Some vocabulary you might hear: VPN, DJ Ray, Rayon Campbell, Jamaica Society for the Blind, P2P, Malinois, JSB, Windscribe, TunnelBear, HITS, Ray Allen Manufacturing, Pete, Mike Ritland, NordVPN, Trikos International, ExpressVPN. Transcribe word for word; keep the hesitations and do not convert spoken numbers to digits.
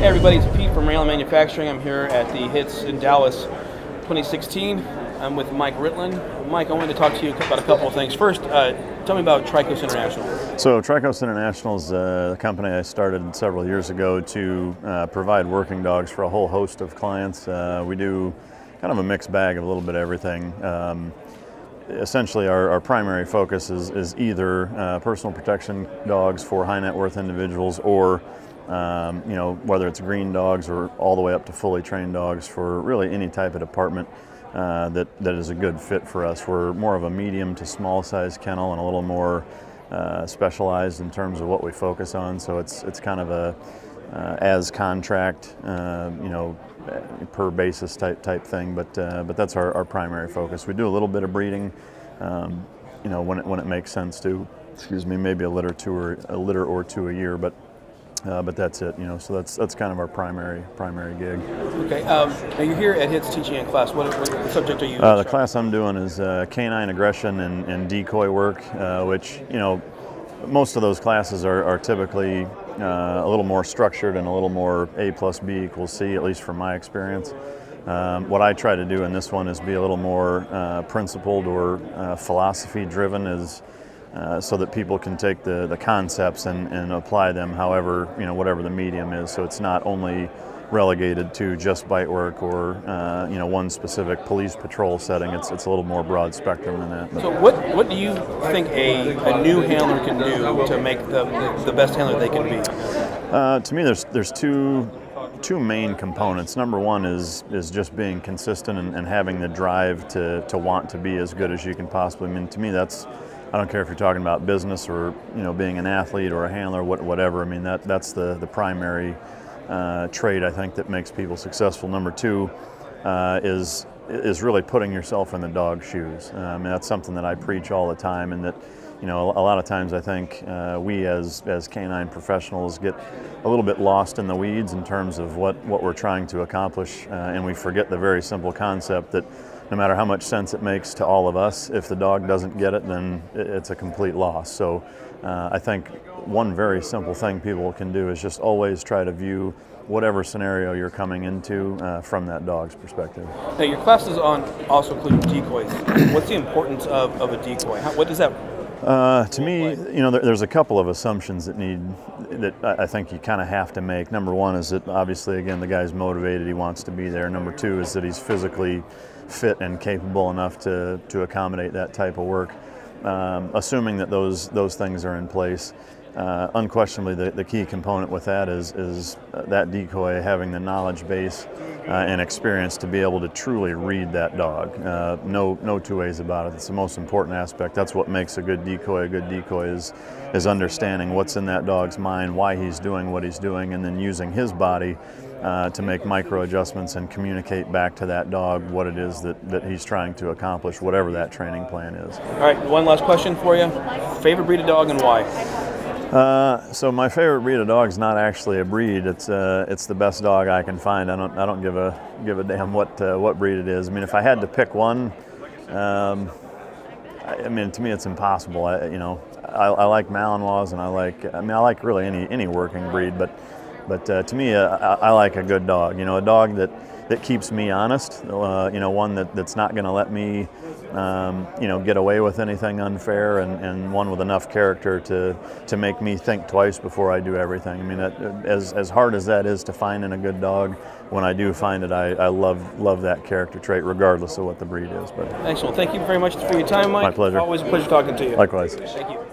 Hey everybody, it's Pete from Ray Allen Manufacturing. I'm here at the HITS in Dallas twenty sixteen. I'm with Mike Ritland. Mike, I wanted to talk to you about a couple of things. First, uh, tell me about Trikos International. So Trikos International is a company I started several years ago to uh, provide working dogs for a whole host of clients. Uh, we do kind of a mixed bag of a little bit of everything. Um, Essentially, our, our primary focus is, is either uh, personal protection dogs for high net worth individuals, or um, you know, whether it's green dogs or all the way up to fully trained dogs for really any type of department uh, that that is a good fit for us. We're more of a medium to small size kennel and a little more uh, specialized in terms of what we focus on. So it's it's kind of a uh, as contract, uh, you know, per basis type type thing, but uh, but that's our, our primary focus. We do a little bit of breeding, um, you know, when it when it makes sense to. Excuse me, maybe a litter two or a litter or two a year, but uh, but that's it, you know. So that's that's kind of our primary primary gig. Okay, um, now you're here at HITS teaching in class. What, what subject are you? Uh, the class I'm doing is uh, canine aggression and, and decoy work, uh, which you know, most of those classes are, are typically Uh, a little more structured and a little more A plus B equals C, at least from my experience. Um, what I try to do in this one is be a little more uh, principled or uh, philosophy driven, is uh, so that people can take the, the concepts and, and apply them however, you know, whatever the medium is. So it's not only relegated to just bite work or uh, you know, one specific police patrol setting. It's it's a little more broad spectrum than that. But. So what what do you think a, a new handler can do to make the the best handler they can be? Uh, to me, there's there's two two main components. Number one is is just being consistent and, and having the drive to to want to be as good as you can possibly. I mean, to me, that's, I don't care if you're talking about business or, you know, being an athlete or a handler, what whatever. I mean, that that's the the primary Uh, trade, I think, that makes people successful. Number two uh, is is really putting yourself in the dog's shoes. Um, that's something that I preach all the time, and that, you know, a lot of times I think uh, we as as canine professionals get a little bit lost in the weeds in terms of what what we're trying to accomplish, uh, and we forget the very simple concept that no matter how much sense it makes to all of us, if the dog doesn't get it, then it's a complete loss. So uh, I think one very simple thing people can do is just always try to view whatever scenario you're coming into uh, from that dog's perspective. Now your classes on also include decoys. What's the importance of, of a decoy? How, what does that? Uh, to me, you know, there, there's a couple of assumptions that need, that I think you kind of have to make. Number one is that obviously, again, the guy's motivated, he wants to be there. Number two is that he's physically fit and capable enough to, to accommodate that type of work. Um, assuming that those, those things are in place, uh, unquestionably the, the key component with that is, is that decoy having the knowledge base Uh, and experience to be able to truly read that dog. Uh, no, no two ways about it. It's the most important aspect. That's what makes a good decoy a good decoy, is, is understanding what's in that dog's mind, why he's doing what he's doing, and then using his body uh, to make micro adjustments and communicate back to that dog what it is that, that he's trying to accomplish, whatever that training plan is. All right, one last question for you. Favorite breed of dog and why? Uh, so my favorite breed of dog is not actually a breed. It's uh, it's the best dog I can find. I don't I don't give a give a damn what uh, what breed it is. I mean, if I had to pick one, um, I, I mean, to me it's impossible. I, you know, I, I like Malinois, and I like I mean I like really any any working breed, but but uh, to me uh, I, I like a good dog. You know, a dog that. that keeps me honest, uh, you know, one that, that's not going to let me, um, you know, get away with anything unfair, and, and one with enough character to to make me think twice before I do everything. I mean, that, as as hard as that is to find in a good dog, when I do find it, I, I love love that character trait, regardless of what the breed is. But excellent. Thank you very much for your time, Mike. My pleasure. Always a pleasure talking to you. Likewise. Thank you.